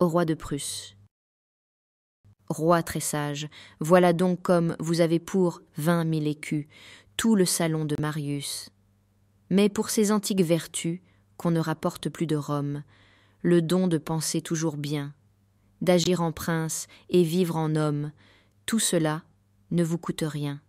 au roi de Prusse. Roi très sage, voilà donc comme vous avez pour 20 000 écus tout le salon de Marius. Mais pour ces antiques vertus, qu'on ne rapporte plus de Rome, le don de penser toujours bien, d'agir en prince et vivre en homme, tout cela ne vous coûte rien.